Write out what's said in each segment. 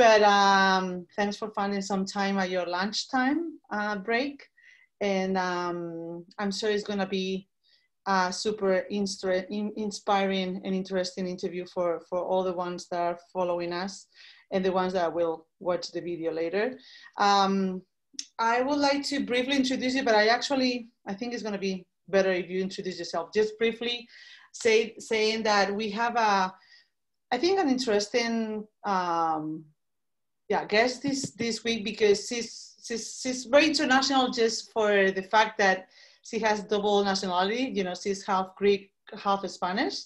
But thanks for finding some time at your lunchtime break. And I'm sure it's gonna be a super inspiring and interesting interview for all the ones that are following us and the ones that will watch the video later. I would like to briefly introduce you, but I think it's gonna be better if you introduce yourself. Just briefly saying that we have a, I think an interesting, guest this week, because she's very international just for the fact that she has double nationality. You know, she's half Greek, half Spanish.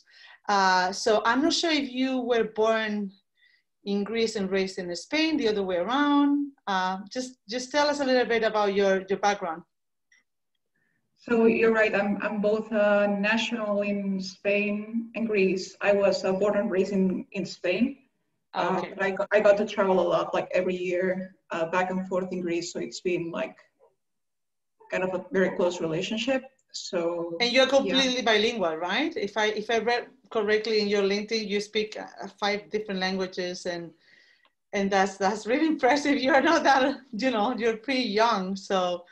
So I'm not sure if you were born in Greece and raised in Spain, the other way around. Just tell us a little bit about your background. So you're right, I'm both national in Spain and Greece. I was born and raised in Spain. Okay. But I got to travel a lot, like every year, back and forth in Greece. So it's been like kind of a very close relationship. So and you're completely bilingual, right? If I read correctly in your LinkedIn, you speak 5 different languages, and that's really impressive. You're not that, you know, you're pretty young, so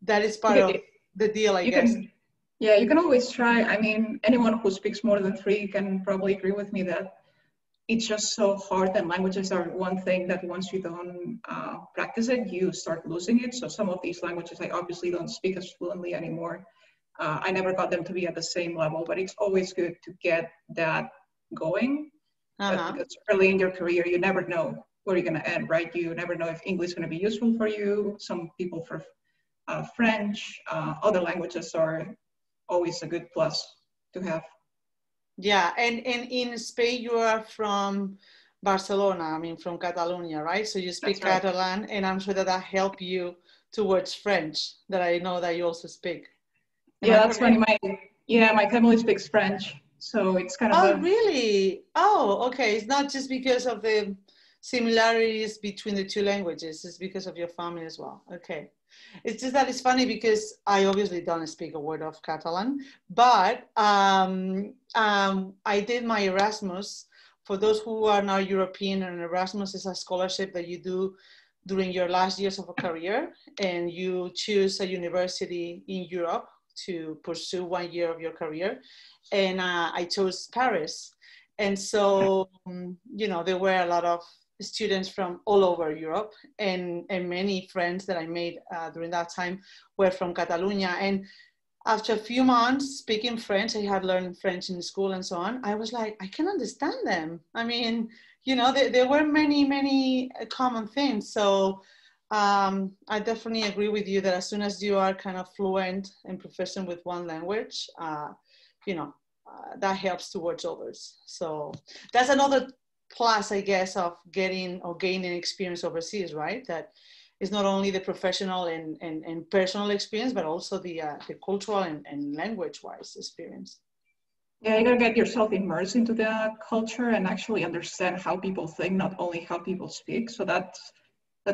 that is part of the deal, I guess. You can always try. I mean, anyone who speaks more than 3 can probably agree with me that it's just so hard, and languages are one thing that once you don't practice it, you start losing it. So some of these languages I obviously don't speak as fluently anymore. I never got them to be at the same level, but it's always good to get that going. Uh-huh. Because early in your career, you never know where you're going to end, right? You never know if English is going to be useful for you. Some people for French, other languages are always a good plus to have. Yeah, and in Spain, you are from Barcelona, I mean, from Catalonia, right? So you speak Catalan, and I'm sure that helped you towards French, that I know that you also speak. My family speaks French, so it's kind of... really? Oh, okay. It's not just because of the similarities between the 2 languages, it's because of your family as well. Okay. It's just that it's funny because I obviously don't speak a word of Catalan, but I did my Erasmus. For those who are now European, and Erasmus is a scholarship that you do during your last years of a career, and you choose a university in Europe to pursue 1 year of your career. And I chose Paris. And so, you know, there were a lot of students from all over Europe, and many friends that I made during that time were from Catalonia. And after a few months speaking French, I had learned French in school and so on, I was like, I can understand them. I mean, you know, there were many common things. So I definitely agree with you that as soon as you are kind of fluent and proficient with one language, you know, that helps towards others. So that's another plus, I guess, of getting or gaining experience overseas, right? That is not only the professional and personal experience, but also the cultural and language-wise experience. Yeah, you gotta get yourself immersed into the culture and actually understand how people think, not only how people speak. So that's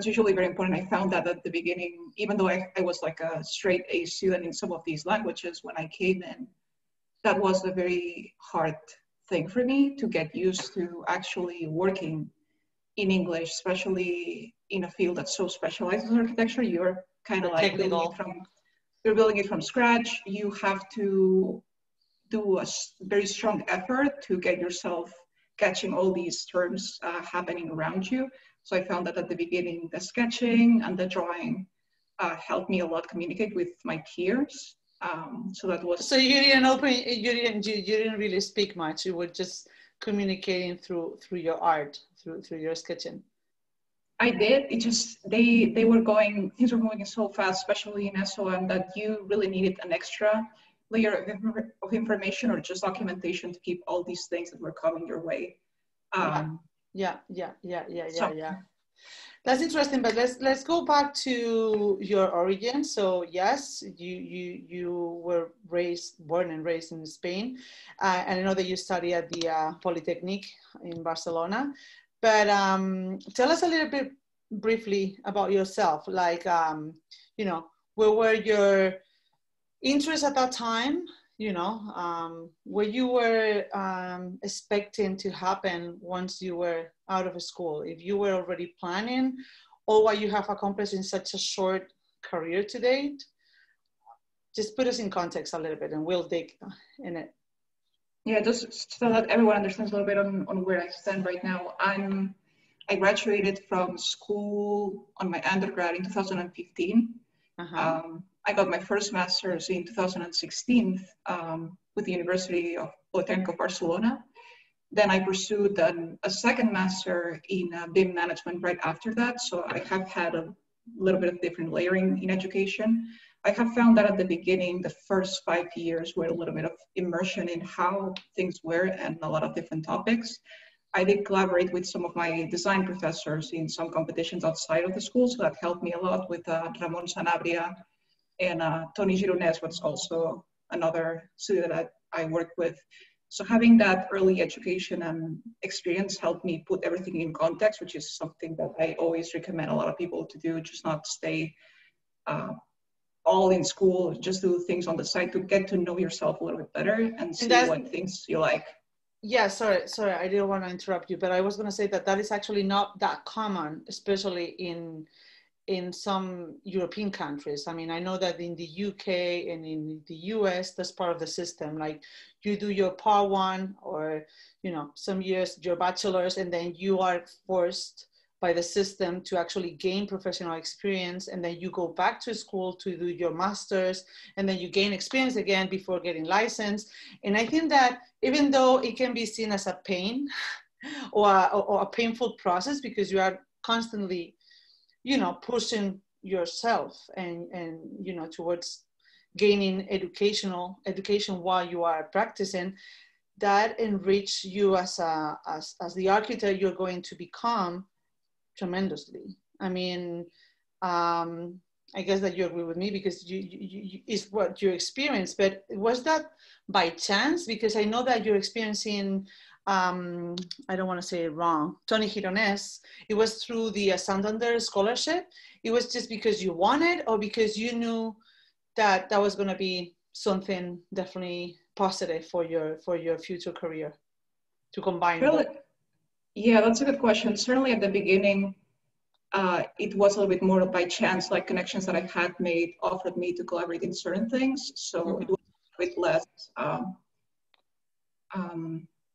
usually very important. I found that at the beginning, even though I was like a straight A student in some of these languages when I came in, that was a very hard thing for me to get used to actually working in English, especially in a field that's so specialized in architecture. You're kind of like building it from scratch. You have to do a very strong effort to get yourself catching all these terms happening around you. So I found that at the beginning, the sketching and the drawing helped me a lot communicate with my peers. So that was. So you didn't really speak much. You were just communicating through your art, through your sketching. I did. It just things were going so fast, especially in SOM, that you really needed an extra layer of information or just documentation to keep all these things that were coming your way. That's interesting, but let's go back to your origin. So yes, you were born and raised in Spain, and I know that you studied at the Polytechnic in Barcelona. But tell us a little bit briefly about yourself. Like, you know, where were your interests at that time? you know, what you were expecting to happen once you were out of school, if you were already planning, or what you have accomplished in such a short career to date. Just put us in context a little bit and we'll dig in it. Yeah, just so that everyone understands a little bit on where I stand right now. I graduated from school on my undergrad in 2015. Uh-huh. I got my first master's in 2016 with the University of Polytechnic Barcelona. Then I pursued a second master in BIM management right after that. So I have had a little bit of different layering in education. I have found that at the beginning, the first 5 years were a little bit of immersion in how things were and a lot of different topics. I did collaborate with some of my design professors in some competitions outside of the school, so that helped me a lot with Ramon Sanabria and Toni Gironès, was also another student that I worked with. So having that early education and experience helped me put everything in context, which is something that I always recommend a lot of people to do, just not stay all in school, just do things on the side to get to know yourself a little bit better and see what things you like. Yeah, sorry, I didn't want to interrupt you, but I was going to say that that is actually not that common, especially in some European countries. I mean, I know that in the UK and in the US, that's part of the system. Like you do your part one or, you know, some years your bachelor's, and then you are forced by the system to actually gain professional experience. And then you go back to school to do your master's, and then you gain experience again before getting licensed. And I think that even though it can be seen as a pain or a painful process, because you are constantly, you know, pushing yourself and you know, towards gaining education while you are practicing, that enriches you as the architect you're going to become tremendously. I mean, I guess that you agree with me, because you is what you experience. But was that by chance? Because I know that you're experiencing, I don't want to say it wrong, Toni Gironès, it was through the Santander scholarship. It was just because you wanted, or because you knew that that was going to be something definitely positive for your future career to combine? Really? Yeah, that's a good question. Certainly at the beginning, it was a little bit more by chance, like connections that I had made offered me to collaborate in certain things. So mm-hmm. It was a bit less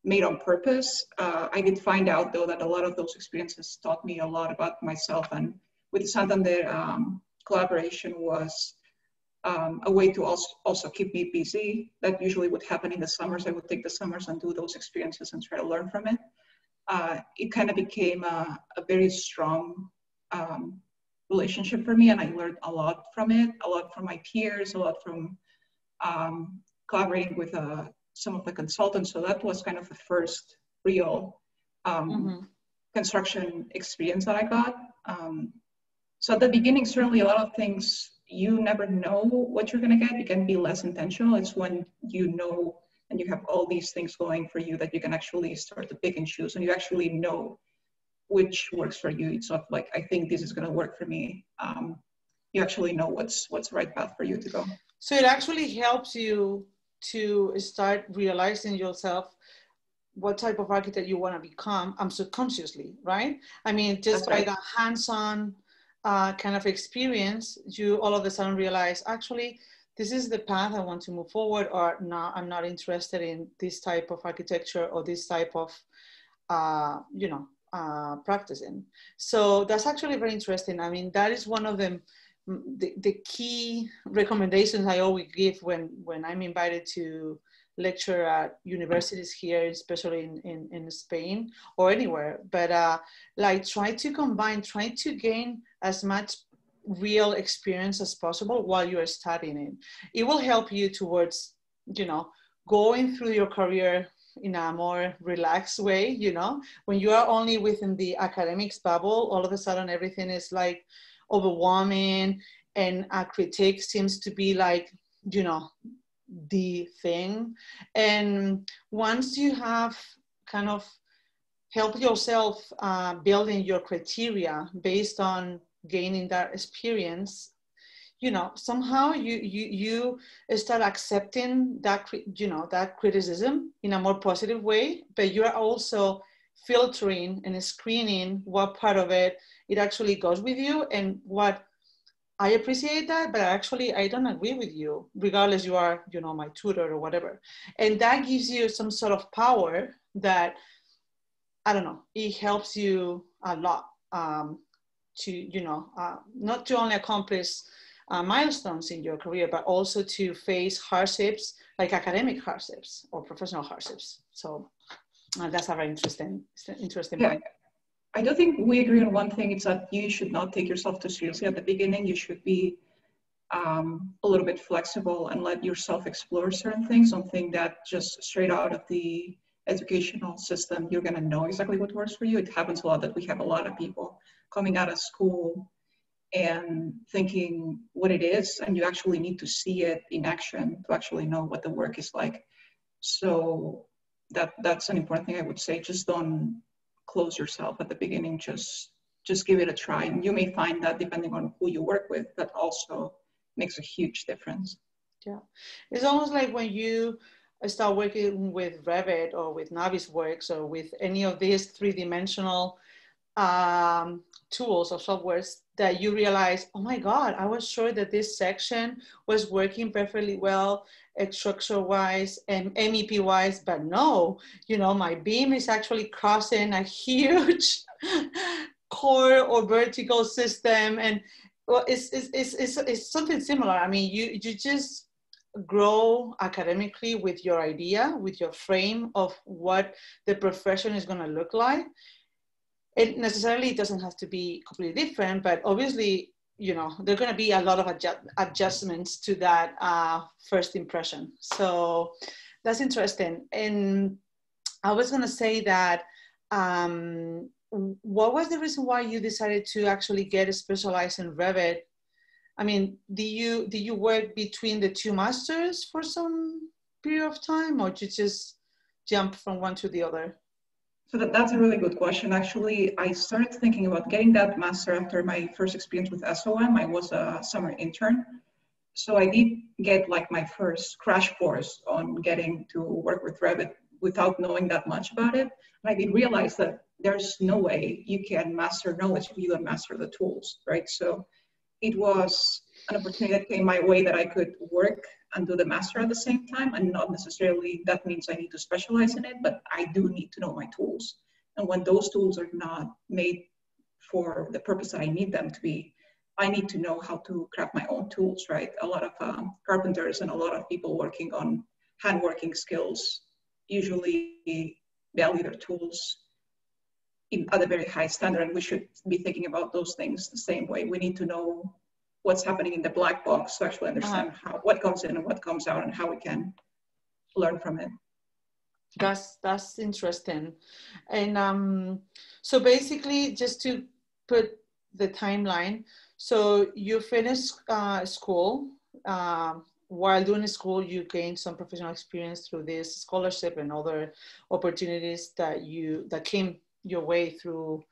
made on purpose. I did find out though that a lot of those experiences taught me a lot about myself, and with Santander collaboration was a way to also keep me busy. That usually would happen in the summers. I would take the summers and do those experiences and try to learn from it. It kind of became a very strong relationship for me, and I learned a lot from it, a lot from my peers, a lot from collaborating with some of the consultants. So that was kind of the first real construction experience that I got. So at the beginning, certainly a lot of things, you never know what you're going to get. You can be less intentional. It's when you know and you have all these things going for you that you can actually start to pick and choose, and you actually know which works for you. It's not like, I think this is going to work for me. You actually know what's the right path for you to go. So it actually helps you to start realizing yourself what type of architect you want to become, subconsciously, right? I mean, just by the hands-on kind of experience, you all of a sudden realize, actually, this is the path I want to move forward, or no, I'm not interested in this type of architecture or this type of, you know, practicing. So that's actually very interesting. I mean, that is one of the key recommendations I always give when I'm invited to lecture at universities here, especially in Spain or anywhere, but like try to gain as much real experience as possible while you are studying it. It will help you towards, you know, going through your career in a more relaxed way. You know, when you are only within the academics bubble, all of a sudden everything is like overwhelming, and a critique seems to be like, you know, the thing. And once you have kind of helped yourself building your criteria based on gaining that experience, you know, somehow you start accepting that, you know, that criticism in a more positive way, but you're also filtering and screening what part of it, it actually goes with you, and what I appreciate that, but actually I don't agree with you, regardless you are, you know, my tutor or whatever. And that gives you some sort of power that, I don't know, it helps you a lot to, you know, not to only accomplish milestones in your career, but also to face hardships, like academic hardships or professional hardships. So that's a very interesting point. I don't think we agree on one thing. It's that you should not take yourself too seriously at the beginning. You should be a little bit flexible and let yourself explore certain things. Don't think that just straight out of the educational system, you're going to know exactly what works for you. It happens a lot that we have a lot of people coming out of school and thinking what it is, and you actually need to see it in action to actually know what the work is like. So that's an important thing I would say. Just don't close yourself at the beginning. Just give it a try, and you may find that depending on who you work with, that also makes a huge difference. Yeah, it's almost like when you start working with Revit or with Navisworks or with any of these three-dimensional tools or softwares, that you realize, oh my God, I was sure that this section was working perfectly well, structure-wise and MEP-wise, but no, you know, my BIM is actually crossing a huge core or vertical system, and well, it's something similar. I mean, you just grow academically with your idea, with your frame of what the profession is going to look like. It necessarily doesn't have to be completely different, but obviously, you know, there are going to be a lot of adjustments to that first impression. So that's interesting. And I was going to say that, what was the reason why you decided to actually get specialized in Revit? I mean, did you work between the two masters for some period of time, or did you just jump from one to the other? So that's a really good question. Actually, I started thinking about getting that master after my first experience with SOM. I was a summer intern. So I did get like my first crash course on getting to work with Revit without knowing that much about it. And I did realize that there's no way you can master knowledge if you don't master the tools, right? So it was an opportunity that came my way that I could work and do the master at the same time, and not necessarily that means I need to specialize in it, but I do need to know my tools. And when those tools are not made for the purpose that I need them to be, I need to know how to craft my own tools, right? A lot of carpenters and a lot of people working on handworking skills usually value their tools at a very high standard, and we should be thinking about those things the same way. We need to know what's happening in the black box to actually understand what comes in and what comes out and how we can learn from it. That's interesting. And so basically, just to put the timeline, so you finished school. While doing school, you gained some professional experience through this scholarship and other opportunities that came your way through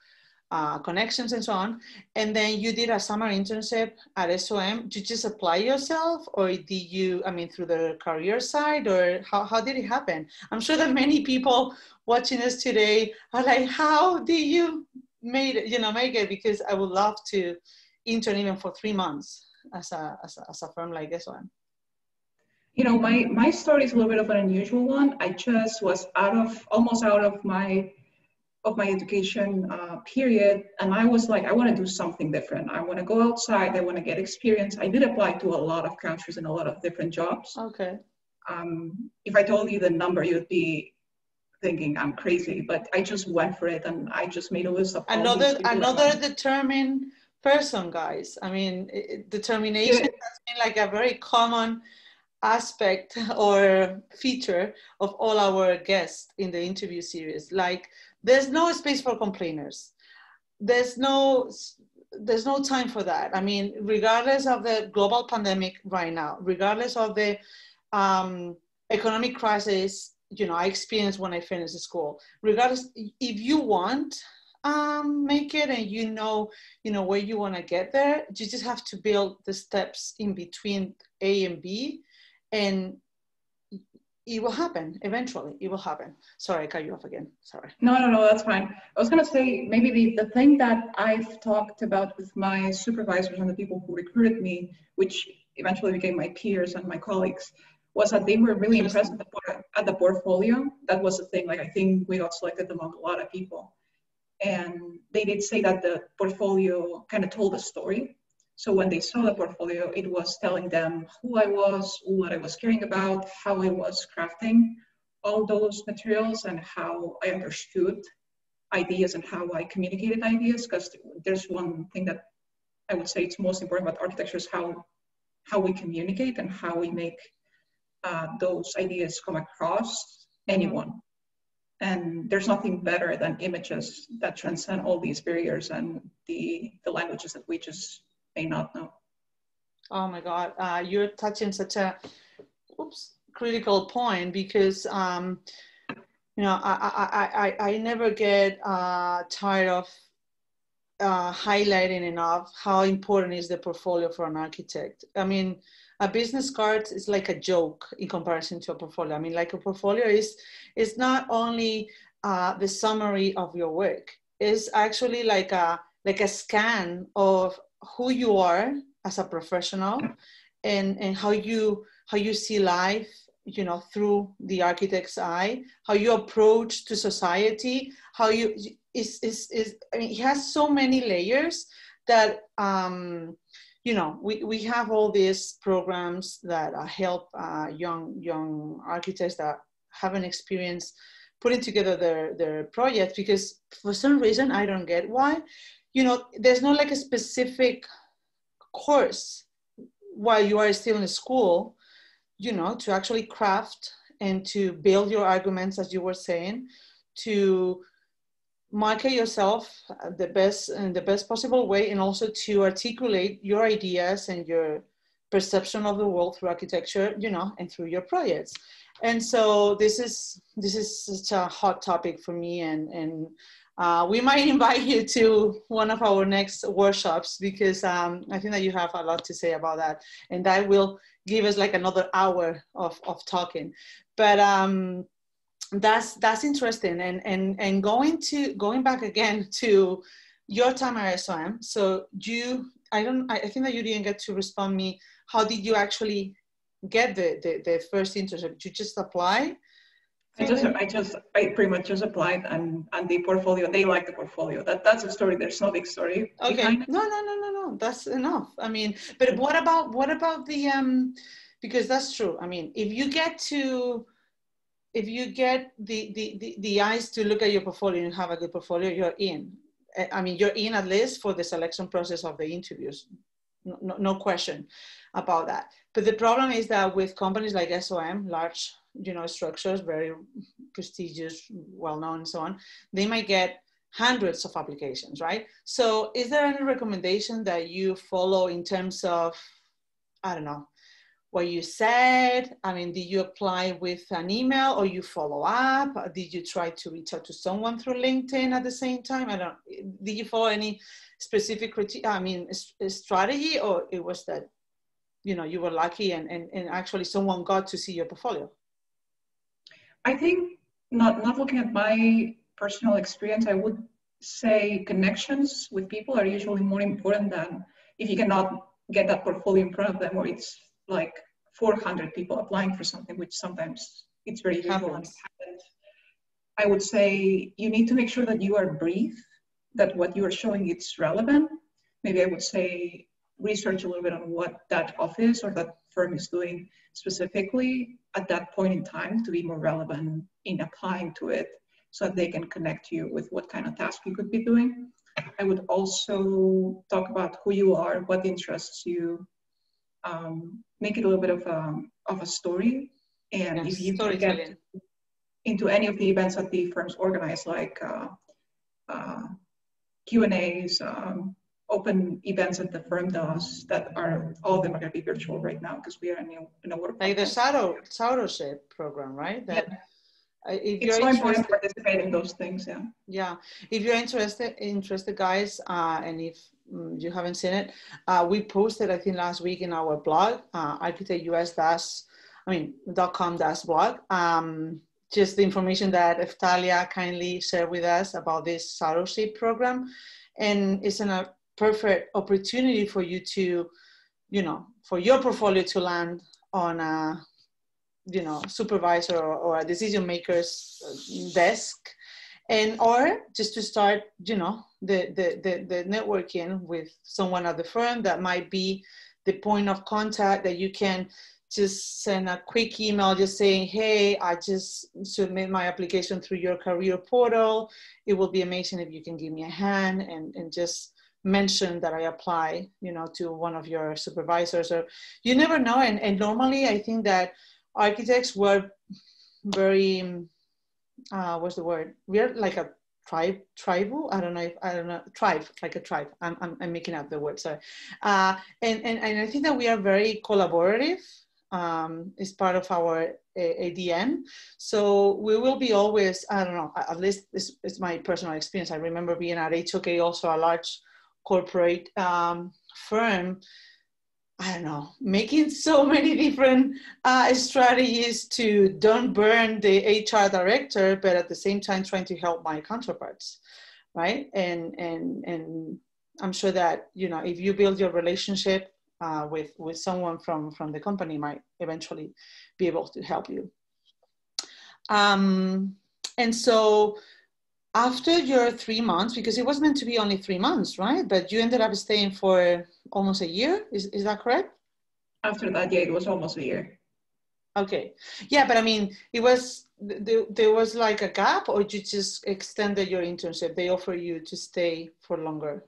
connections and so on. And then you did a summer internship at SOM. Did you just apply yourself, or did you, I mean, through the career side, or how did it happen? I'm sure that many people watching us today are like, how did you make it? Because I would love to intern even for 3 months as a firm like SOM. You know, my story is a little bit of an unusual one. I just was almost out of my education period, and I was like, I want to do something different. I want to go outside. I want to get experience. I did apply to a lot of countries and a lot of different jobs. Okay. If I told you the number, you'd be thinking I'm crazy, but I just went for it, and I just made a list of another determined person, guys. I mean, determination has been like a very common aspect or feature of all our guests in the interview series. Like, there's no space for complainers. There's no time for that. I mean, regardless of the global pandemic right now, regardless of the economic crisis, you know, I experienced when I finished school, regardless, if you want make it, and you know where you want to get there. You just have to build the steps in between A and B, and it will happen eventually. It will happen. Sorry, I cut you off again. Sorry. No, that's fine. I was going to say, maybe the thing that I've talked about with my supervisors and the people who recruited me, which eventually became my peers and my colleagues, was that they were really impressed at the portfolio. That was the thing. Like, I think we got selected among a lot of people. And they did say that the portfolio kind of told the story. So when they saw the portfolio, it was telling them who I was, what I was caring about, how I was crafting all those materials, and how I understood ideas and how I communicated ideas. Because there's one thing that I would say it's most important about architecture is how we communicate and how we make those ideas come across anyone. And there's nothing better than images that transcend all these barriers and the languages that we just may not know. Oh my God, you're touching such a critical point, because I never get tired of highlighting enough how important is the portfolio for an architect. I mean, a business card is like a joke in comparison to a portfolio. I mean, like, a portfolio is not only the summary of your work. It's actually like a scan of who you are as a professional, and how you see life, you know, through the architect's eye, how you approach to society, how you is. I mean, it has so many layers that. You know, we have all these programs that help young architects that haven't experienced putting together their project, because for some reason, I don't get why, you know, there's not like a specific course while you are still in school, you know, to actually craft and to build your arguments, as you were saying, to market yourself in the best possible way, and also to articulate your ideas and your perception of the world through architecture, you know, and through your projects. And so this is such a hot topic for me, and we might invite you to one of our next workshops, because I think that you have a lot to say about that, and that will give us like another hour of talking. But that's interesting, and going back again to your time at SOM. So I think that you didn't get to respond me. How did you actually get the first internship? Did you just apply? I pretty much just applied, and the portfolio, they like the portfolio. That's the story. There's no big story. Okay. No. That's enough. I mean, but what about the because that's true. I mean, if you get the eyes to look at your portfolio and have a good portfolio, you're in. I mean, you're in, at least for the selection process of the interviews. No question about that. But the problem is that with companies like SOM, large, you know, structures, very prestigious, well-known and so on, they might get hundreds of applications, right? So is there any recommendation that you follow in terms of, I don't know, what you said? I mean, did you apply with an email, or you follow up? Or did you try to reach out to someone through LinkedIn at the same time? Did you follow any specific strategy, or it was that, you know, you were lucky and actually someone got to see your portfolio? I think not looking at my personal experience, I would say connections with people are usually more important than if you cannot get that portfolio in front of them, or it's like 400 people applying for something, which sometimes it's very usual and happens. I would say you need to make sure that you are brief, that what you are showing is relevant. Maybe I would say research a little bit on what that office or that firm is doing specifically at that point in time to be more relevant in applying to it, so that they can connect you with what kind of task you could be doing. I would also talk about who you are, what interests you, make it a little bit of a story. And yes, if you get into any of the events that the firms organize, like Q&As, open events that the firm does, that are all of them are going to be virtual right now because we are in a work. Like the shadowship program, right? That, yeah. If it's so important to participate in those things, yeah. Yeah, if you're interested guys, and if you haven't seen it, we posted, I think last week in our blog, architectus.com/blog, just the information that Eftalia kindly shared with us about this fellowship program. And it's a perfect opportunity for you to, you know, for your portfolio to land on a, you know, supervisor or a decision maker's desk, and or just to start, you know, the networking with someone at the firm that might be the point of contact that you can just send a quick email just saying, hey, I just submit my application through your career portal. It will be amazing if you can give me a hand, and just mention that I apply, you know, to one of your supervisors, or you never know. And normally I think that architects were very, what's the word? We're like a tribal. Tribe, like a tribe. I'm making up the word, sorry. And I think that we are very collaborative. It's part of our ADN. So we will be always, I don't know, at least this is my personal experience. I remember being at HOK, also a large corporate firm, I don't know, making so many different strategies to don't burn the HR director, but at the same time trying to help my counterparts, right? And I'm sure that, you know, if you build your relationship with someone from the company, might eventually be able to help you. And so after your 3 months, because it was meant to be only 3 months, right? But you ended up staying for almost a year. Is that correct? After that, yeah, it was almost a year. Okay. Yeah, but I mean, it was, there was like a gap, or you just extended your internship? They offer you to stay for longer?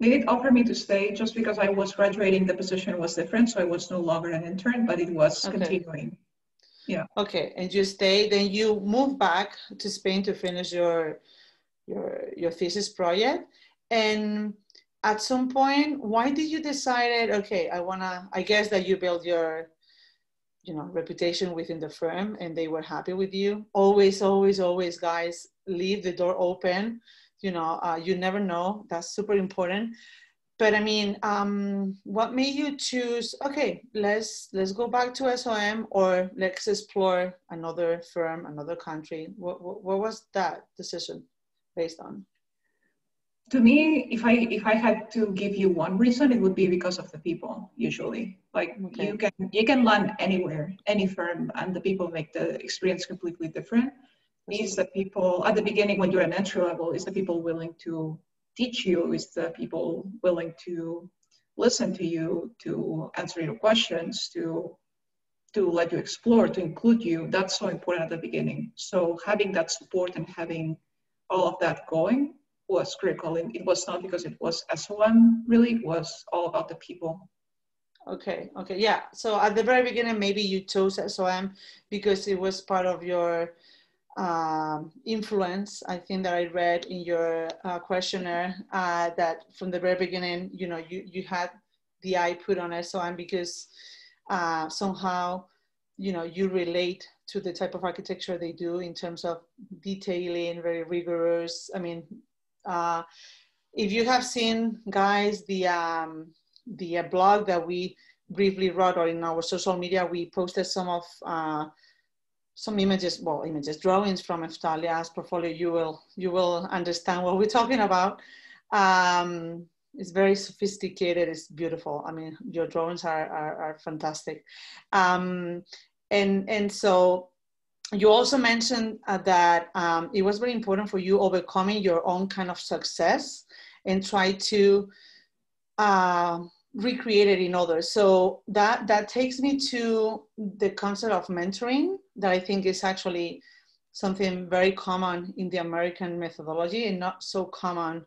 They did offer me to stay, just because I was graduating, the position was different. So I was no longer an intern, but it was continuing. Yeah. Okay, and you stay, then you move back to Spain to finish your thesis project. And at some point, why did you decide, okay, I guess that you built your, you know, reputation within the firm and they were happy with you. Always, always, always, guys, leave the door open. You know, you never know. That's super important. But I mean, what made you choose, okay, let's go back to SOM, or let's explore another firm, another country? What was that decision based on? To me, if I had to give you one reason, it would be because of the people, usually. Like, okay, you can land anywhere, any firm, and the people make the experience completely different. Means the people at the beginning, when you're an entry level, is the people willing to teach you, is the people willing to listen to you, to answer your questions, to let you explore, to include you. That's so important at the beginning. So having that support and having all of that going was critical. And it was not because it was SOM, really, it was all about the people. Okay, okay, yeah. So at the very beginning, maybe you chose SOM because it was part of your influence. I think that I read in your questionnaire that from the very beginning, you know, you had the eye put on SOM because somehow, you know, you relate to the type of architecture they do in terms of detailing, very rigorous. I mean, if you have seen, guys, the blog that we briefly wrote, or in our social media, we posted some of some drawings from Eftalia's portfolio. You will understand what we're talking about. It's very sophisticated, it's beautiful. I mean, your drawings are fantastic. And so you also mentioned that it was very important for you overcoming your own kind of success and try to recreate it in others. So that takes me to the concept of mentoring, that I think is actually something very common in the American methodology and not so common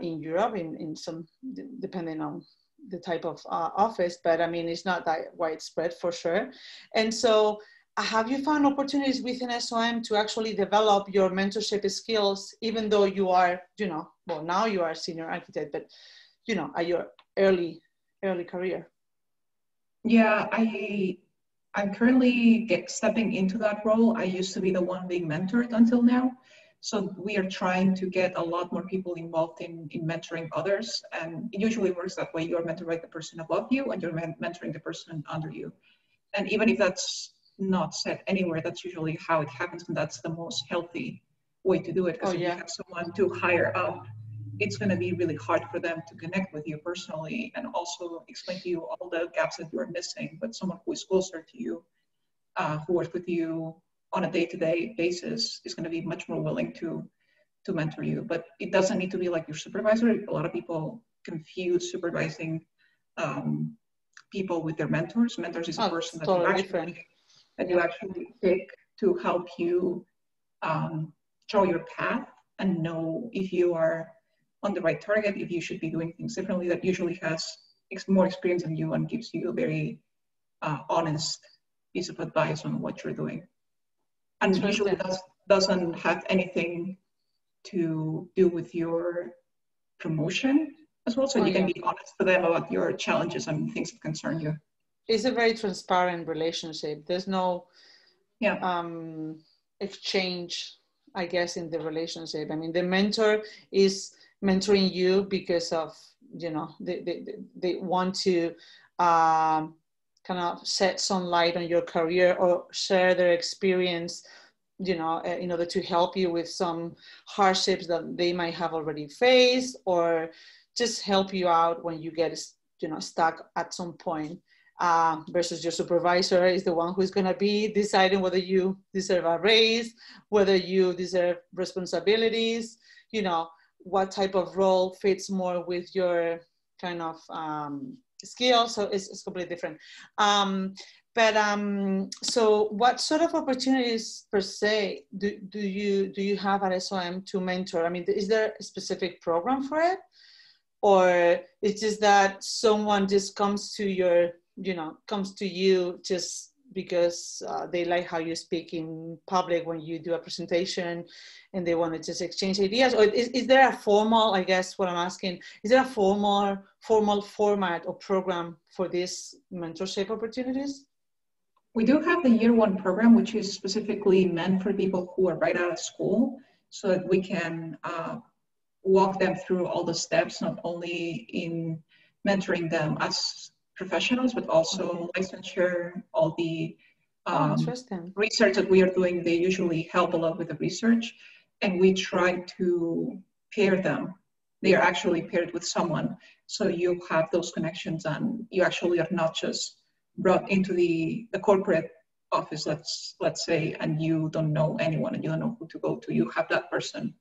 in Europe, in some, depending on the type of office, but I mean, it's not that widespread for sure. And so have you found opportunities within SOM to actually develop your mentorship skills, even though you are, you know, well, now you are a senior architect, but, you know, at your early career? Yeah, I I'm currently stepping into that role. I used to be the one being mentored until now. So we are trying to get a lot more people involved in mentoring others. And it usually works that way. You're mentored by the person above you and you're mentoring the person under you. And even if that's not said anywhere, that's usually how it happens. And that's the most healthy way to do it. Because if you have someone too higher up, it's going to be really hard for them to connect with you personally and also explain to you all the gaps that you are missing. But someone who is closer to you, who works with you on a day-to-day basis, is going to be much more willing to mentor you. But it doesn't need to be like your supervisor. A lot of people confuse supervising people with their mentors. Mentors is a person that you actually pick to help you draw your path and know if you are on the right target, if you should be doing things differently. That usually has more experience than you and gives you a very honest piece of advice on what you're doing. And usually doesn't have anything to do with your promotion as well. So you can be honest to them about your challenges and things that concern you. It's a very transparent relationship. There's no exchange, I guess, in the relationship. I mean, the mentor is mentoring you because of, you know, they want to kind of set some light on your career or share their experience, you know, in order to help you with some hardships that they might have already faced, or just help you out when you get, you know, stuck at some point, versus your supervisor is the one who's going to be deciding whether you deserve a raise, whether you deserve responsibilities, you know, what type of role fits more with your kind of skill. So it's completely different. So what sort of opportunities per se do you have at SOM to mentor? I mean, is there a specific program for it, or it's just that someone just comes to you just because they like how you speak in public when you do a presentation and they want to just exchange ideas? Or is there a formal, I guess what I'm asking, is there a formal format or program for these mentorship opportunities? We do have the Year 1 program, which is specifically meant for people who are right out of school, so that we can walk them through all the steps, not only in mentoring them as professionals, but also licensure, all the research that we are doing. They usually help a lot with the research, and we try to pair them. They are actually paired with someone. So you have those connections, and you actually are not just brought into the corporate office, let's say, and you don't know anyone and you don't know who to go to. You have that person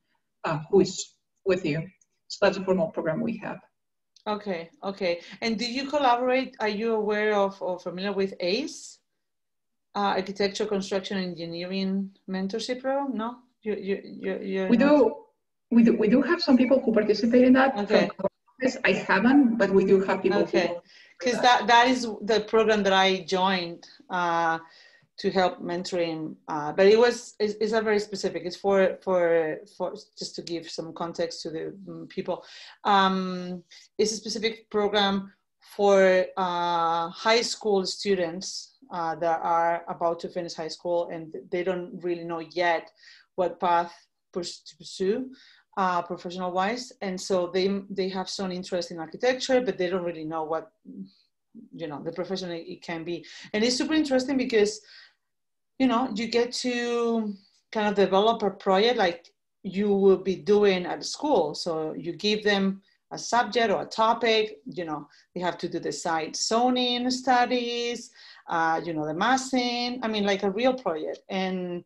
who is with you. So that's a formal program we have. Okay, okay. And do you collaborate? Are you aware of or familiar with ACE, Architecture, Construction, Engineering Mentorship Program? No, we do have some people who participate in that. Okay. I haven't, but we do have people. Okay, because that is the program that I joined to help mentoring, but it's not very specific. It's for just to give some context to the people. It's a specific program for high school students that are about to finish high school and they don't really know yet what path to pursue professional wise, and so they have some interest in architecture, but they don't really know what, you know, the profession it can be. And it's super interesting because, you know, you get to kind of develop a project like you will be doing at school. So you give them a subject or a topic, you know, they have to do the site zoning studies, you know, the massing, I mean, like a real project. And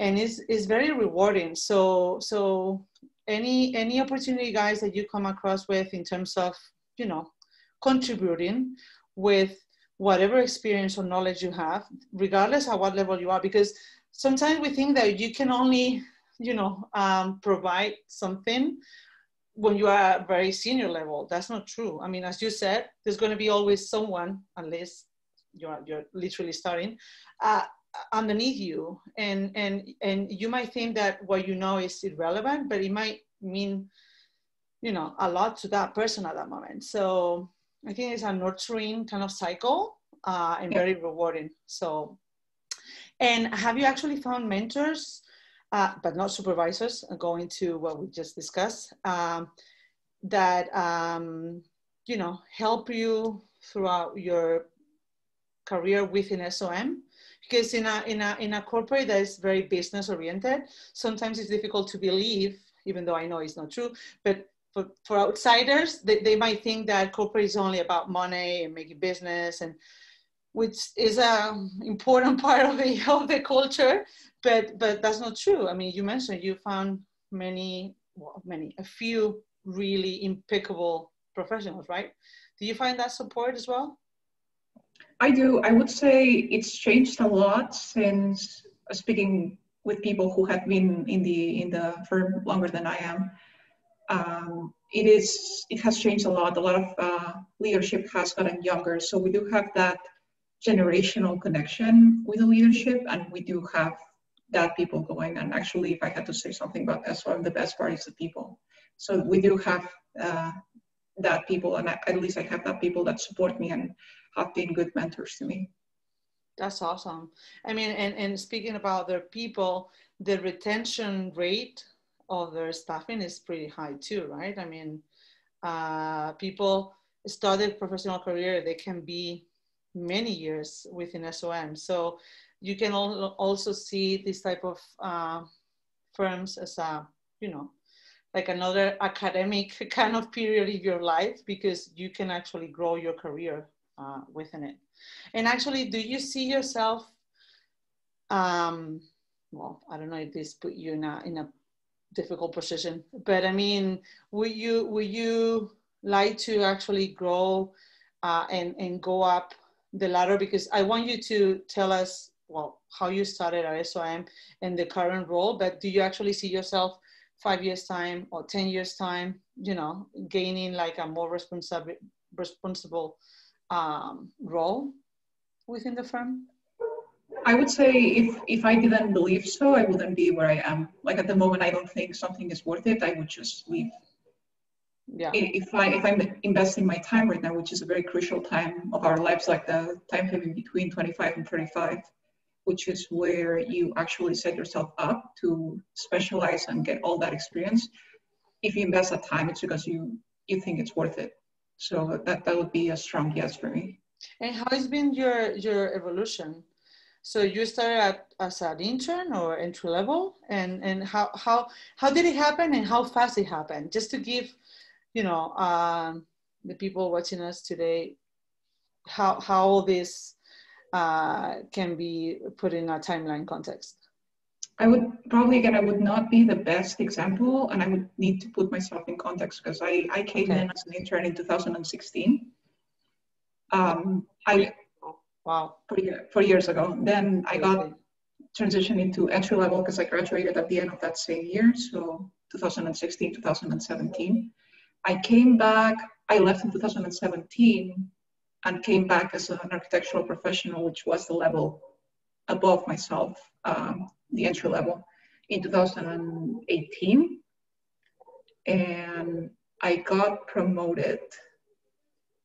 it's very rewarding. So any opportunity, guys, that you come across with in terms of, you know, contributing with whatever experience or knowledge you have, regardless of what level you are, because sometimes we think that you can only, you know, provide something when you are at very senior level. That's not true. I mean, as you said, there's going to be always someone, unless you're literally starting, underneath you. And you might think that what you know is irrelevant, but it might mean, you know, a lot to that person at that moment. So I think it's a nurturing kind of cycle and very rewarding. So, and have you actually found mentors, but not supervisors, going to what we just discussed, that, you know, help you throughout your career within SOM? Because in a corporate that is very business oriented, sometimes it's difficult to believe, even though I know it's not true, but for outsiders, they might think that corporate is only about money and making business, and which is an important part of the culture, but that's not true. I mean, you mentioned you found a few really impeccable professionals, right? Do you find that support as well? I do. I would say it's changed a lot since speaking with people who have been in the firm longer than I am. It has changed a lot. A lot of leadership has gotten younger, so we do have that generational connection with the leadership, and we do have that people going. And actually, if I had to say something about SOM, the best part is the people. So we do have that people, and at least I have that people that support me and have been good mentors to me. That's awesome. I mean, and speaking about their people, the retention rate of their staffing is pretty high too, right? I mean, people start their professional career, they can be many years within SOM. So you can also see this type of firms as a, you know, like another academic kind of period in your life, because you can actually grow your career within it. And actually, do you see yourself, well, I don't know if this put you in a difficult position, but I mean, would you like to actually grow and go up the ladder? Because I want you to tell us, well, how you started at SOM and the current role, but do you actually see yourself 5 years time or 10 years time, you know, gaining like a more responsible role within the firm? I would say if I didn't believe so, I wouldn't be where I am. Like at the moment, I don't think something is worth it. I would just leave. Yeah. If I'm investing my time right now, which is a very crucial time of our lives, like the time having between 25 and 35, which is where you actually set yourself up to specialize and get all that experience. If you invest that time, it's because you think it's worth it. So that would be a strong yes for me. And how has been your evolution? So you started as an intern or entry level, and how did it happen and how fast it happened? Just to give, you know, the people watching us today, how this can be put in a timeline context. I would not be the best example, and I would need to put myself in context, because I came in as an intern in 2016. Wow. 4 years ago. Then I got transitioned into entry level because I graduated at the end of that same year. So 2016, 2017. I came back, I left in 2017 and came back as an architectural professional, which was the level above myself, the entry level, in 2018. And I got promoted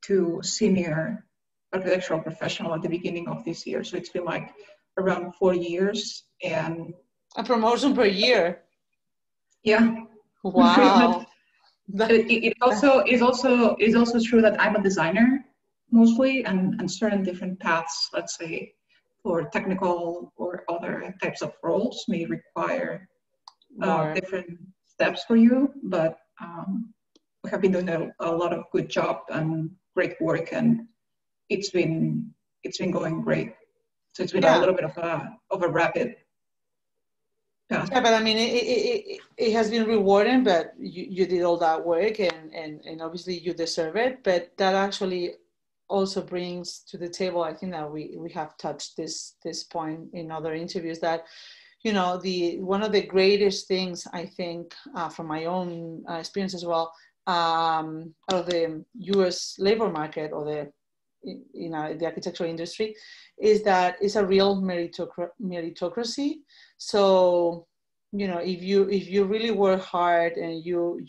to senior architectural professional at the beginning of this year. So it's been like around 4 years and... A promotion per year. Yeah. Wow. It is also true that I'm a designer mostly, and certain different paths, let's say, for technical or other types of roles may require different steps for you, but we have been doing a lot of good job and great work, and it's been going great. So it's been a little bit of a rapid. Yeah, but I mean, it has been rewarding, but you did all that work and obviously you deserve it, but that actually also brings to the table, I think that we have touched this point in other interviews, that, you know, one of the greatest things I think from my own experience as well, out of the US labor market or the architectural industry, is that it's a real meritocracy. So, you know, if you really work hard and you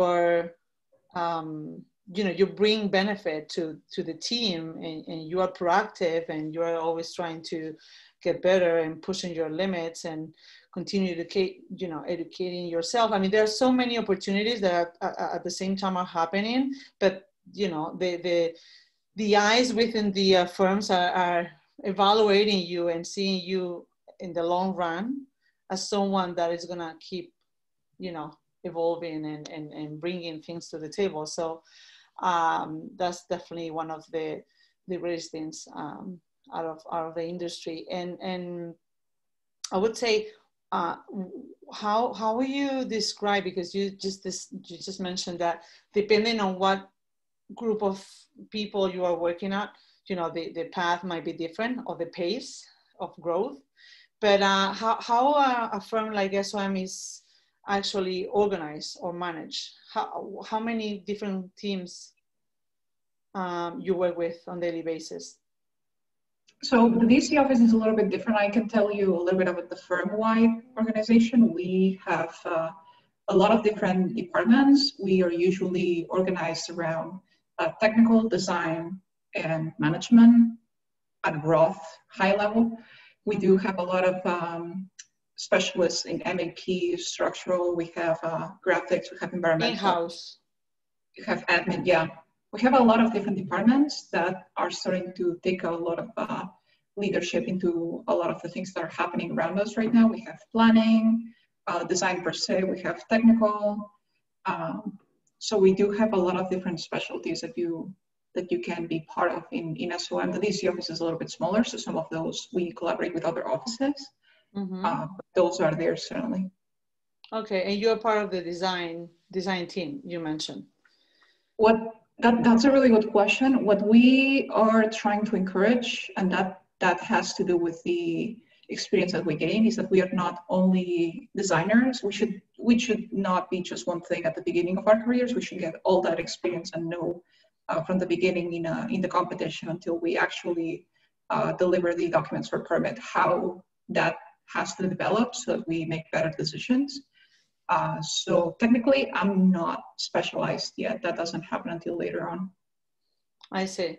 are you bring benefit to the team, and you are proactive and you are always trying to get better and pushing your limits and continue educating yourself. I mean, there are so many opportunities that are, at the same time are happening, but the eyes within the firms are evaluating you and seeing you in the long run as someone that is gonna keep, evolving and bringing things to the table. So that's definitely one of the greatest things out of the industry. And I would say, how will you describe, because you just mentioned that depending on what group of people you are working at, the path might be different, or the pace of growth. But how a firm like SOM is actually organized or managed? How many different teams you work with on a daily basis? So the DC office is a little bit different. I can tell you a little bit about the firm-wide organization. We have a lot of different departments. We are usually organized around technical, design, and management at a broad, high level. We do have a lot of specialists in MEP, structural, we have graphics, we have environmental. In-house. You have admin, yeah. We have a lot of different departments that are starting to take a lot of leadership into a lot of the things that are happening around us right now. We have planning, design per se, we have technical. So we do have a lot of different specialties that you can be part of in SOM. The DC office is a little bit smaller, so some of those we collaborate with other offices. Mm-hmm. Those are there certainly. Okay, and you're part of the design team you mentioned. That's a really good question. What we are trying to encourage, and that has to do with the experience that we gain, is that we are not only designers. We should not be just one thing at the beginning of our careers. We should get all that experience and know from the beginning in the competition until we actually deliver the documents for permit, how that has to develop so that we make better decisions. So technically, I'm not specialized yet. That doesn't happen until later on. I see.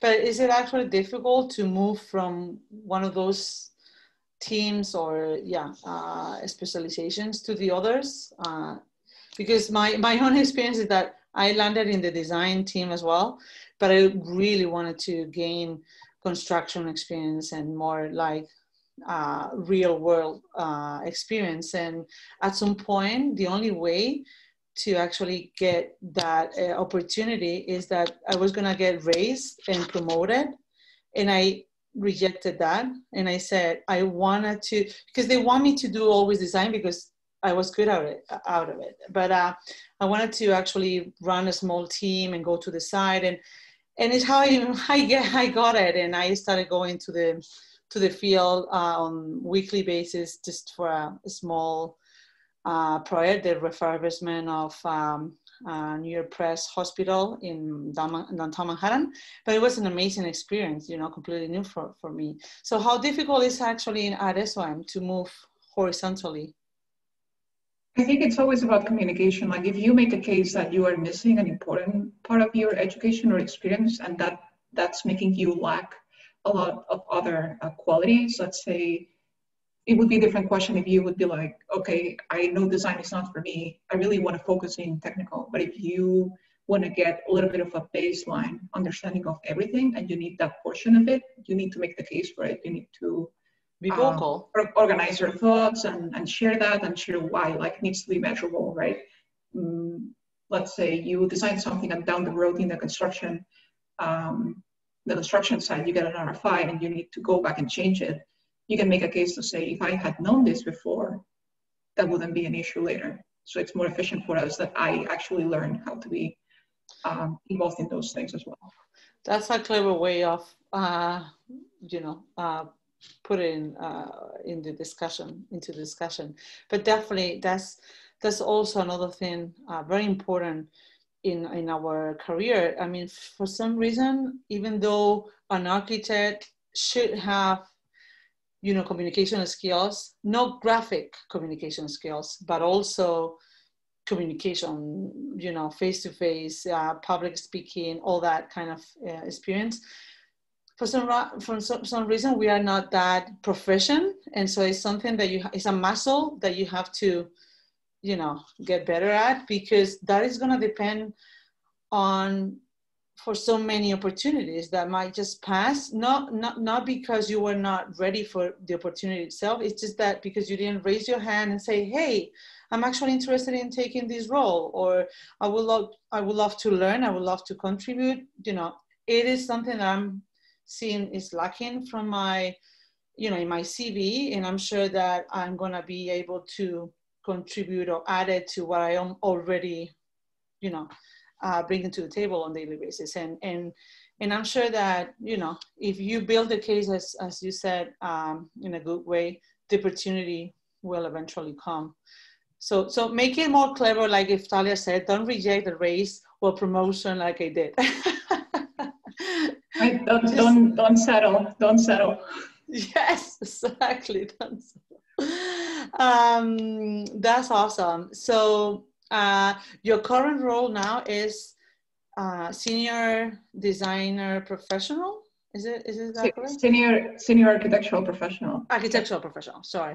But is it actually difficult to move from one of those teams or specializations to the others? Because my own experience is that I landed in the design team as well, but I really wanted to gain construction experience and more like real world experience. And at some point, the only way to actually get that opportunity is that I was gonna get raised and promoted, and I rejected that. And I said I wanted to, because they want me to do always design because I was good out of it. But I wanted to actually run a small team and go to the side, and it's how I got it, and I started going to the field on weekly basis just for a small project, the refurbishment of New York Press Hospital in downtown Manhattan. But it was an amazing experience, completely new for me. So how difficult is actually at SOM to move horizontally? I think it's always about communication. Like if you make a case that you are missing an important part of your education or experience, and that's making you lack a lot of other qualities, let's say, it would be a different question if you would be like, okay, I know design is not for me. I really want to focus in technical. But if you want to get a little bit of a baseline understanding of everything and you need that portion of it, you need to make the case for it. You need to be vocal, organize your thoughts and share that and share why. Like it needs to be measurable, right? Let's say you design something and down the road in the construction, side, you get an RFI and you need to go back and change it. You can make a case to say, if I had known this before, that wouldn't be an issue later. So it's more efficient for us that I actually learn how to be involved in those things as well. That's a clever way of, put it in the discussion, into discussion. But definitely that's also another thing very important in our career. I mean, for some reason, even though an architect should have, communication skills, not graphic communication skills, but also communication you know, face-to-face, public speaking, all that kind of experience. For some reason, we are not that proficient, and so it's something that it's a muscle that you have to, you know, get better at, because that is going to depend on for so many opportunities that might just pass, not because you were not ready for the opportunity itself. It's just that because you didn't raise your hand and say, hey, I'm actually interested in taking this role, or I would love to learn, I would love to contribute. You know, it is something that I'm seeing is lacking from my, you know, in my CV, and I'm sure that I'm gonna be able to contribute or add it to what I am already, you know, bringing to the table on a daily basis. And I'm sure that, you know, if you build the case, as you said, in a good way, the opportunity will eventually come. So make it more clever, like Eftalia said, don't reject the raise or promotion like I did. Right, don't settle, don't settle. Yes, exactly, don't settle. That's awesome. So, your current role now is senior designer professional. Is it that correct? Senior architectural professional. Architectural professional. Sorry.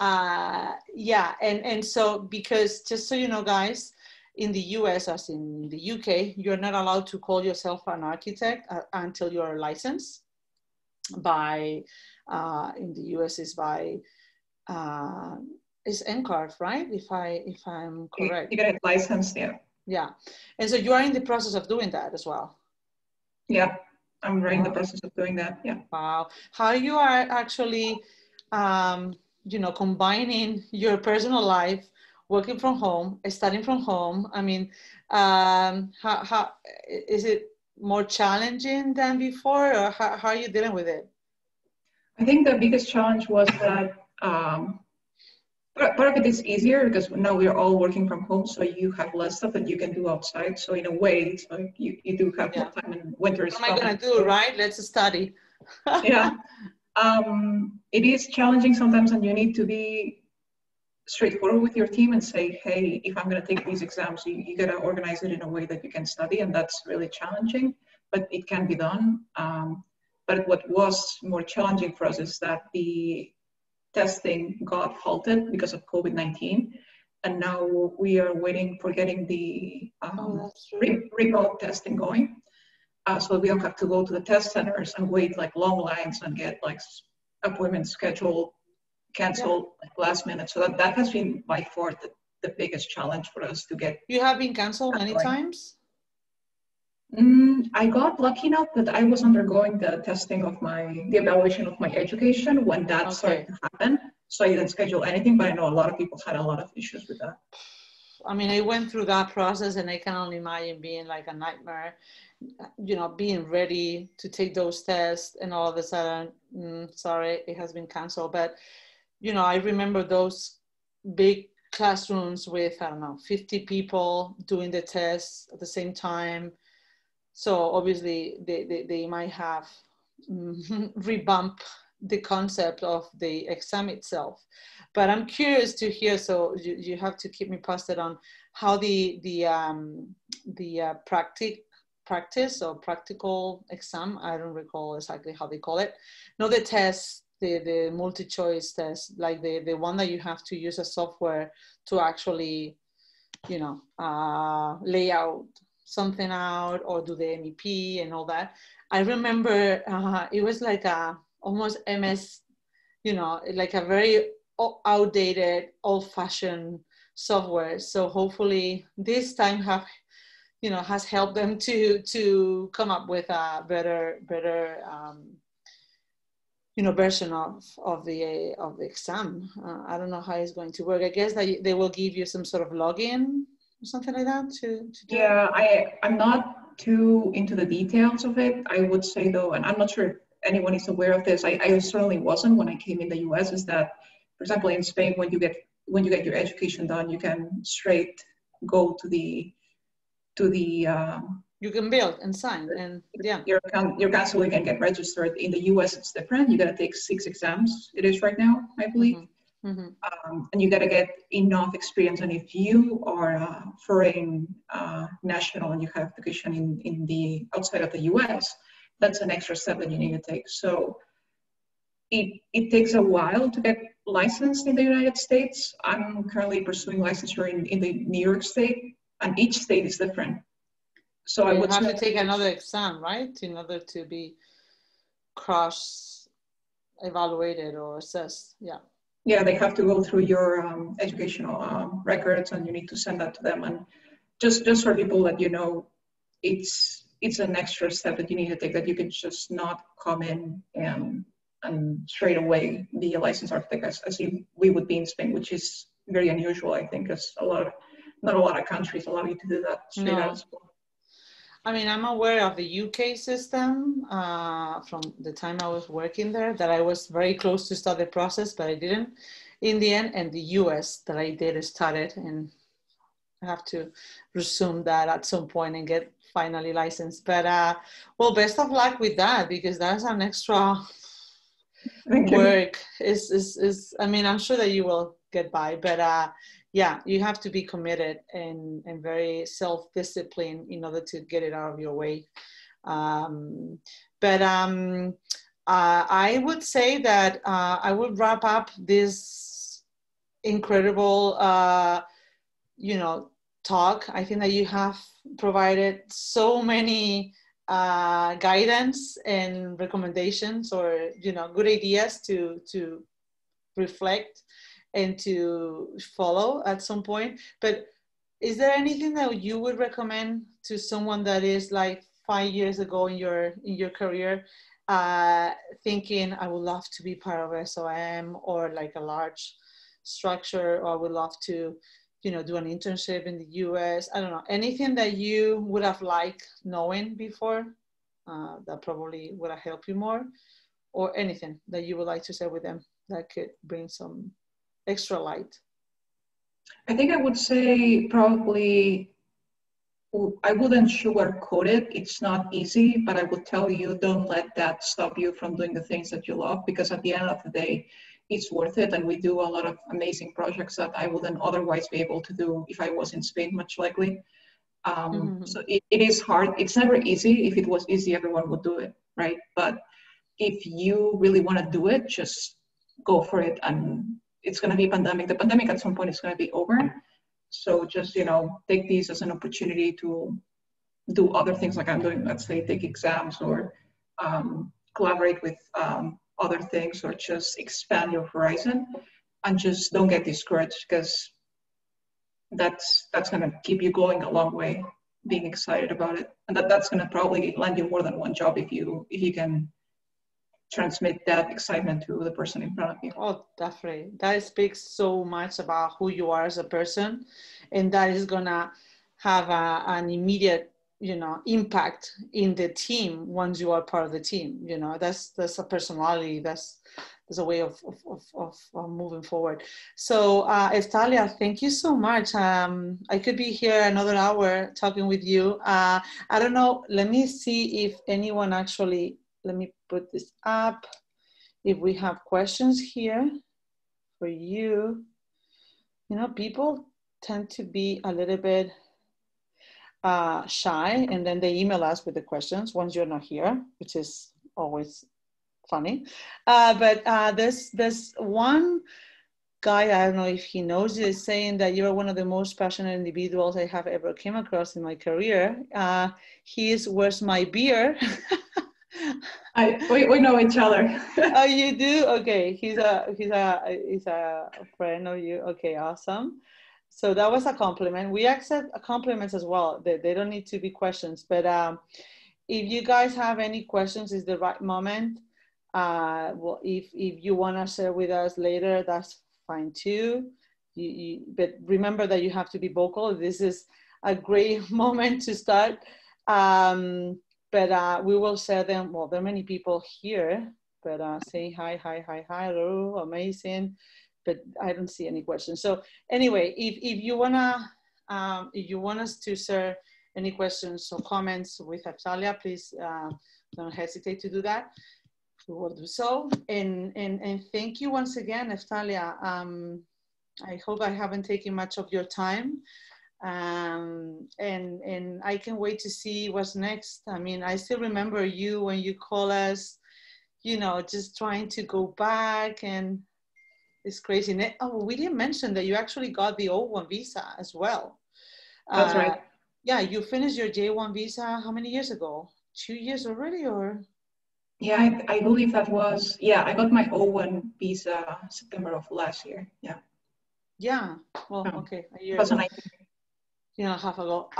Yeah, and so, because just so you know, guys, in the U.S. as in the UK, you're not allowed to call yourself an architect until you're licensed. By in the U.S. is by. Is NCARF, right? If I'm correct. You get a license, yeah. Yeah, and so you are in the process of doing that as well. Yeah, I'm in the process of doing that. Yeah. Wow, how you are actually, you know, combining your personal life, working from home, studying from home. I mean, how is it more challenging than before, or how are you dealing with it? I think the biggest challenge was that. Part of it is easier because now we're all working from home, so you have less stuff that you can do outside. So in a way, it's like you do have more time, and winter is fun. What am I gonna do, right? Let's study. Yeah. It is challenging sometimes, and you need to be straightforward with your team and say, hey, if I'm gonna take these exams, you gotta organize it in a way that you can study, and that's really challenging, but it can be done. But what was more challenging for us is that the testing got halted because of COVID-19, and now we are waiting for getting the remote testing going. So we don't have to go to the test centers and wait like long lines and get like appointments scheduled, canceled like, last minute. So that has been by far the biggest challenge for us to get. You have been canceled many times? I got lucky enough that I was undergoing the testing of the evaluation of my education when that started to happen. So I didn't schedule anything, but I know a lot of people had a lot of issues with that. I mean, I went through that process, and I can only imagine being like a nightmare, you know, being ready to take those tests, and all of a sudden, sorry, it has been canceled. But, you know, I remember those big classrooms with, I don't know, 50 people doing the tests at the same time. So obviously they might have revamped the concept of the exam itself. But I'm curious to hear, so you have to keep me posted on how the practice or practical exam, I don't recall exactly how they call it. No, the test, the multi-choice test, like the one that you have to use a software to actually, you know, lay out something out or do the MEP and all that. I remember it was like almost MS, you know, like a very outdated, old-fashioned software. So hopefully this time has helped them to come up with a better you know, version of the exam. I don't know how it's going to work. I guess that they will give you some sort of login. Something like that to do? Yeah, I'm not too into the details of it. I would say though, and I'm not sure if anyone is aware of this, I certainly wasn't when I came in the US, is that, for example, in Spain, when you get your education done, you can straight go to the you can build and sign, and yeah, your council can get registered. In the US it's different. You gotta take 6 exams, it is right now, I believe. Mm-hmm. Mm-hmm. And you got to get enough experience. And if you are a foreign national and you have education in the outside of the US, that's an extra step that you need to take. So it takes a while to get licensed in the United States. I'm currently pursuing licensure in the New York State, and each state is different. So I would have to take another exam, right, in order to be cross-evaluated or assessed. Yeah. Yeah, they have to go through your educational records, and you need to send that to them. And just for people that you know, it's an extra step that you need to take, that you can just not come in and straight away be a licensed architect as we would be in Spain, which is very unusual, I think, because not a lot of countries allow you to do that straight out of school. I mean, I'm aware of the UK system from the time I was working there, that I was very close to start the process, but I didn't in the end, and the US that I did start it, and I have to resume that at some point and get finally licensed. But well, best of luck with that, because that's an extra work. I mean, I'm sure that you will get by, but yeah, you have to be committed and very self-disciplined in order to get it out of your way. I would say that I would wrap up this incredible, you know, talk. I think that you have provided so many guidance and recommendations, or, you know, good ideas to reflect and to follow at some point. But is there anything that you would recommend to someone that is like 5 years ago in your career, thinking, I would love to be part of SOM or like a large structure, or I would love to, you know, do an internship in the US? I don't know, anything that you would have liked knowing before that probably would have helped you more, or anything that you would like to share with them that could bring some extra light? I think I would say probably, I wouldn't sugarcoat it. It's not easy, but I would tell you, don't let that stop you from doing the things that you love, because at the end of the day, it's worth it. And we do a lot of amazing projects that I wouldn't otherwise be able to do if I was in Spain, much likely. So it is hard. It's never easy. If it was easy, everyone would do it, right? But if you really want to do it, just go for it. And it's going to be a pandemic. The pandemic at some point is going to be over. So just, you know, take these as an opportunity to do other things like I'm doing. Let's say take exams, or collaborate with other things, or just expand your horizon, and just don't get discouraged, because that's going to keep you going a long way, being excited about it. And that's going to probably land you more than one job if you can transmit that excitement to the person in front of you. Oh, definitely. That speaks so much about who you are as a person, and that is gonna have an immediate, you know, impact in the team once you are part of the team. You know, that's a personality. That's a way of moving forward. So, Eftalia, thank you so much. I could be here another hour talking with you. I don't know. Let me see if anyone actually. Let me put this up. If we have questions here for you, you know, people tend to be a little bit shy, and then they email us with the questions once you're not here, which is always funny. But there's one guy, I don't know if he knows you, is saying that you're one of the most passionate individuals I have ever came across in my career. He is, where's my beer? We know each other. Oh, you do? Okay. He's a friend of you. Okay, awesome. So that was a compliment. We accept compliments as well. They don't need to be questions. But if you guys have any questions, it's the right moment. Well, if you want to share with us later, that's fine too. But remember that you have to be vocal. This is a great moment to start. But we will share them. Well, there are many people here, but say hi, hello, amazing. But I don't see any questions. So anyway, if you want us to share any questions or comments with Eftalia, please don't hesitate to do that. we will do so. And thank you once again, Eftalia. I hope I haven't taken much of your time. And I can't wait to see what's next. I mean, I still remember you when you call us, you know, just trying to go back, and it's crazy. And, oh, we didn't mention that you actually got the O1 visa as well. That's right. Yeah, you finished your J1 visa how many years ago? 2 years already, or? Yeah, I believe that was, yeah, I got my O1 visa September of last year, yeah. Yeah, well, okay, a year ago. Yeah, half ago.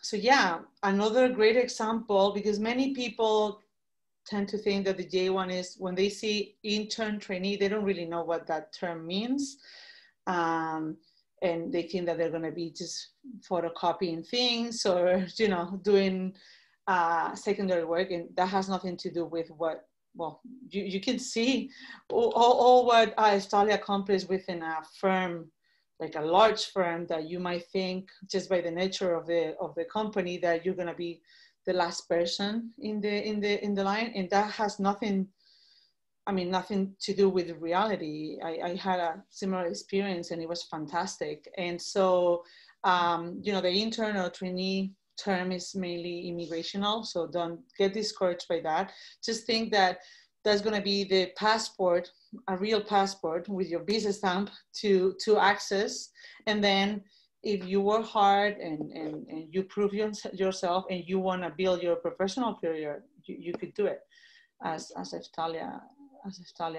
So yeah, another great example, because many people tend to think that the J1 is, when they see intern trainee, they don't really know what that term means. And they think that they're gonna be just photocopying things or, you know, doing secondary work, and that has nothing to do with what, well, you can see all what Eftalia accomplished within a firm, like a large firm, that you might think just by the nature of the company that you're gonna be the last person in the line, and that has nothing, I mean, nothing to do with reality. I had a similar experience, and it was fantastic. And so, you know, the intern or trainee term is mainly immigrational, so don't get discouraged by that. Just think that that's going to be the passport, a real passport with your visa stamp to access. And then if you work hard and you prove yourself and you want to build your professional career, you could do it, as Eftalia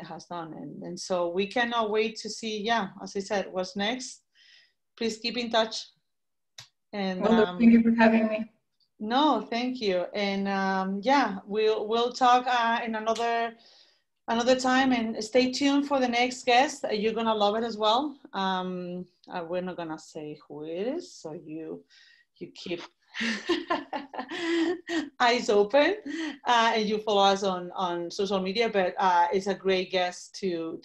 has done. And so we cannot wait to see, yeah, as I said, what's next. Please keep in touch. And thank you for having me. No, thank you. And yeah, we'll talk in another time, and stay tuned for the next guest. You're gonna love it as well. We're not gonna say who it is, so you keep eyes open, and you follow us on social media, but it's a great guest to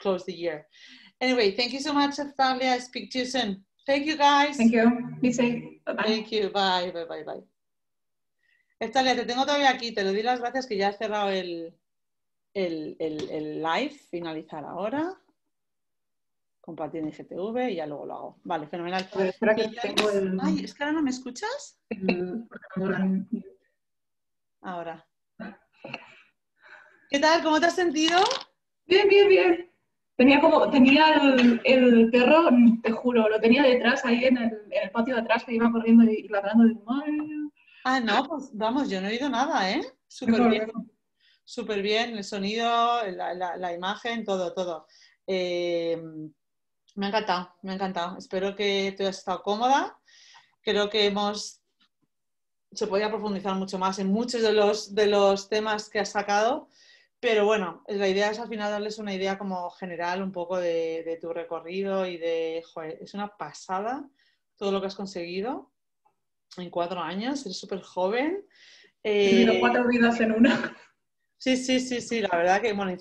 close the year. Anyway, thank you so much, Eftalia. I speak to you soon. Thank you, guys. Thank you. Be safe. Bye-bye. Thank you. Bye, bye, bye, bye. Eftalia, te tengo todavía aquí. Te lo di las gracias que ya has cerrado el live. Finalizar ahora. Compartir en IGTV y ya luego lo hago. Vale, fenomenal. Pero espera que tengo el... Ay, ¿es que ahora no me escuchas? Ahora. ¿Qué tal? ¿Cómo te has sentido? Bien, bien, bien. Tenía el perro, te juro, lo tenía detrás, ahí en el patio de atrás, que iba corriendo y ladrando de mal. Ah, no, pues vamos, yo no he oído nada, ¿eh? Súper bien. Súper bien, el sonido, la imagen, todo, todo. Me ha encantado, me ha encantado. Espero que tú hayas estado cómoda. Creo que se podía profundizar mucho más en muchos de los temas que has sacado. Pero bueno, la idea es al final darles una idea como general un poco de tu recorrido y de, joder, es una pasada todo lo que has conseguido en 4 años, eres súper joven. He vivido 4 vidas en una. Sí, la verdad que, bueno,